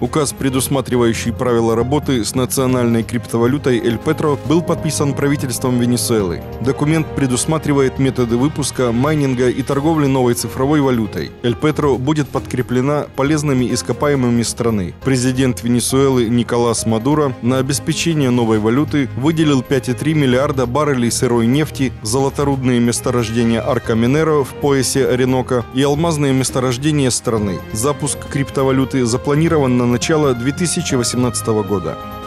Указ, предусматривающий правила работы с национальной криптовалютой «Эль Петро», был подписан правительством Венесуэлы. Документ предусматривает методы выпуска, майнинга и торговли новой цифровой валютой. «Эль Петро» будет подкреплена полезными ископаемыми страны. Президент Венесуэлы Николас Мадуро на обеспечение новой валюты выделил 5,3 миллиарда баррелей сырой нефти, золоторудные месторождения Арко Минеро в поясе Оренока и алмазные месторождения страны. Запуск криптовалюты запланирован на начало 2018 года.